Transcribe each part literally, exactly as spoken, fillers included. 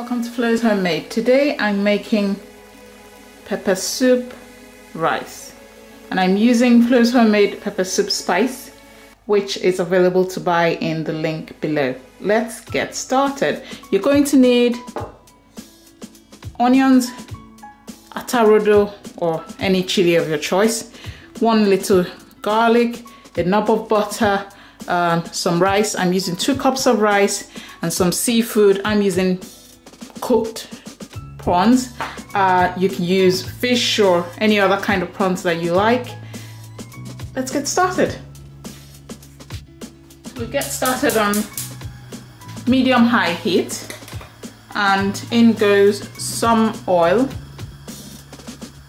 Welcome to Flo's Homemade. Today I'm making pepper soup rice, and I'm using Flo's Homemade pepper soup spice, which is available to buy in the link below. Let's get started. You're going to need onions, atarodo or any chili of your choice, one little garlic, a knob of butter, um, some rice. I'm using two cups of rice and some seafood. I'm using cooked prawns. Uh, you can use fish or any other kind of prawns that you like. Let's get started. We get started on medium high heat, and in goes some oil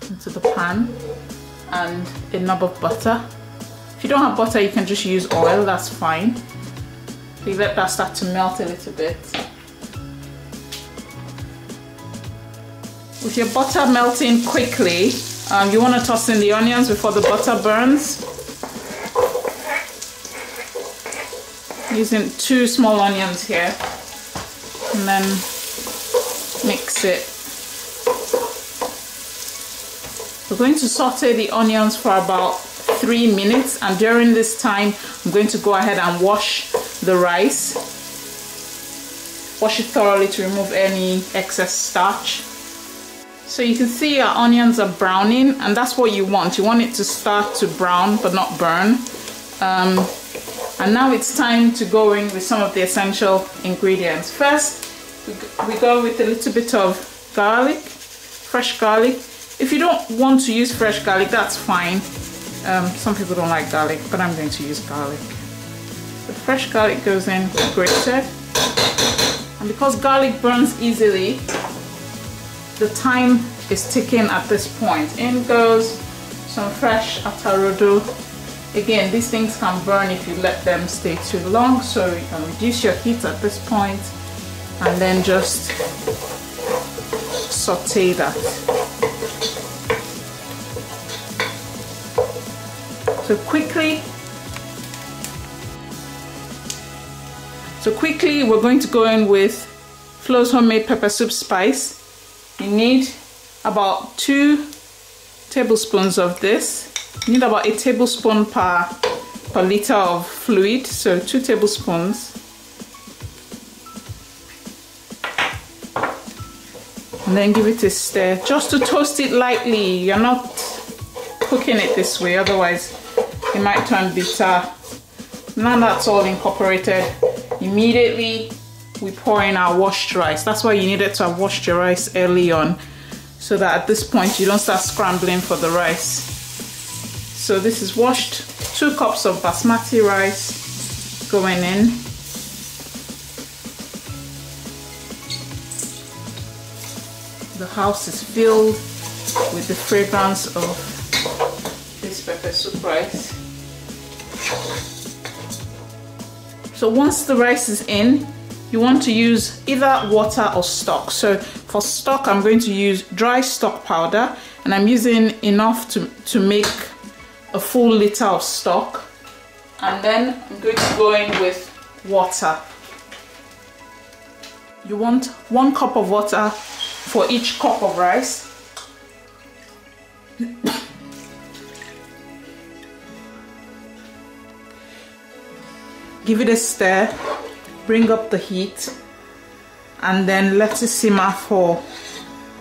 into the pan and a knob of butter. If you don't have butter, you can just use oil, that's fine. We let that start to melt a little bit. With your butter melting quickly, um, you want to toss in the onions before the butter burns. Using two small onions here, and then mix it. We're going to saute the onions for about three minutes, and during this time, I'm going to go ahead and wash the rice. Wash it thoroughly to remove any excess starch. So you can see our onions are browning, and that's what you want. You want it to start to brown but not burn. Um, and now it's time to go in with some of the essential ingredients. First, we go with a little bit of garlic, fresh garlic. If you don't want to use fresh garlic, that's fine. Um, some people don't like garlic, but I'm going to use garlic. The fresh garlic goes in grated. And because garlic burns easily, the time is ticking at this point. In goes some fresh atarodo. Again, these things can burn if you let them stay too long, so you can reduce your heat at this point and then just saute that. So quickly, so quickly we're going to go in with Flo's Homemade pepper soup spice. You need about two tablespoons of this. You need about a tablespoon per, per liter of fluid, so two tablespoons. And then give it a stir, just to toast it lightly. You're not cooking it this way, otherwise it might turn bitter. Now that's all incorporated, immediately we pour in our washed rice. That's why you needed to have washed your rice early on, so that at this point you don't start scrambling for the rice. So this is washed, two cups of basmati rice going in. The house is filled with the fragrance of this pepper soup rice. So once the rice is in, you want to use either water or stock. So for stock, I'm going to use dry stock powder, and I'm using enough to, to make a full liter of stock. And then I'm going to go in with water. You want one cup of water for each cup of rice. Give it a stir. Bring up the heat and then let it simmer for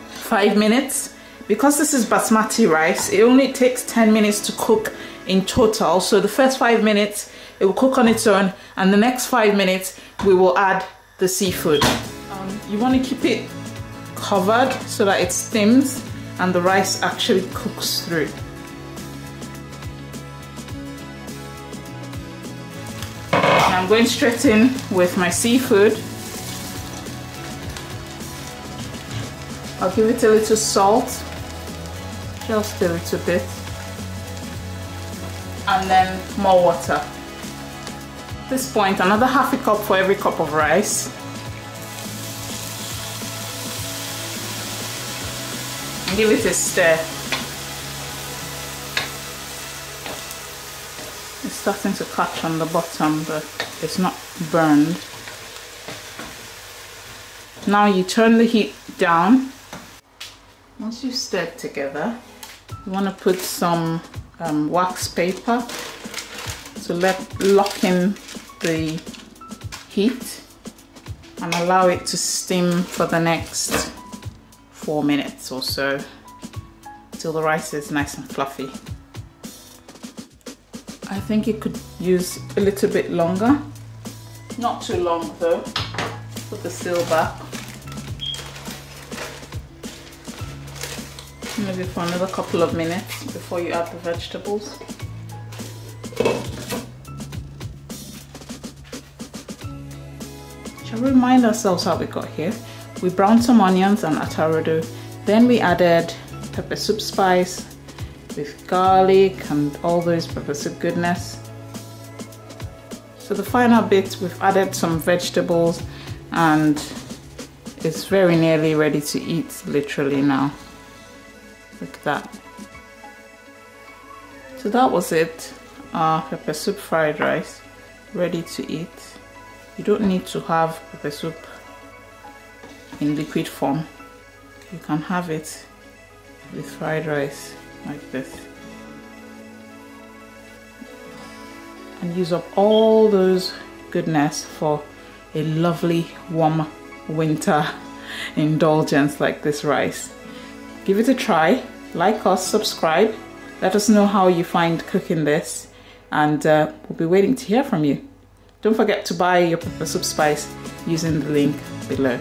five minutes. Because this is basmati rice, it only takes ten minutes to cook in total. So the first five minutes, it will cook on its own, and the next five minutes, we will add the seafood. Um, you want to keep it covered so that it steams and the rice actually cooks through. I'm going straight in with my seafood. I'll give it a little salt, just a little bit, and then more water. At this point, another half a cup for every cup of rice. And give it a stir. It's starting to catch on the bottom, but it's not burned. Now you turn the heat down. Once you've stirred together, you want to put some um, wax paper to let lock in the heat and allow it to steam for the next four minutes or so till the rice is nice and fluffy. I think it could use a little bit longer, not too long though. Put the seal back, maybe for another couple of minutes before you add the vegetables. Shall we remind ourselves how we got here? We browned some onions and atarodo, then we added pepper soup spice with garlic and all those pepper soup goodness. So the final bit, we've added some vegetables and it's very nearly ready to eat, literally now. Look at that. So that was it, our pepper soup fried rice, ready to eat. You don't need to have pepper soup in liquid form. You can have it with fried rice like this, and use up all those goodness for a lovely warm winter indulgence like this rice. Give it a try, like us, subscribe, let us know how you find cooking this, and uh, we'll be waiting to hear from you. Don't forget to buy your pepper soup spice using the link below.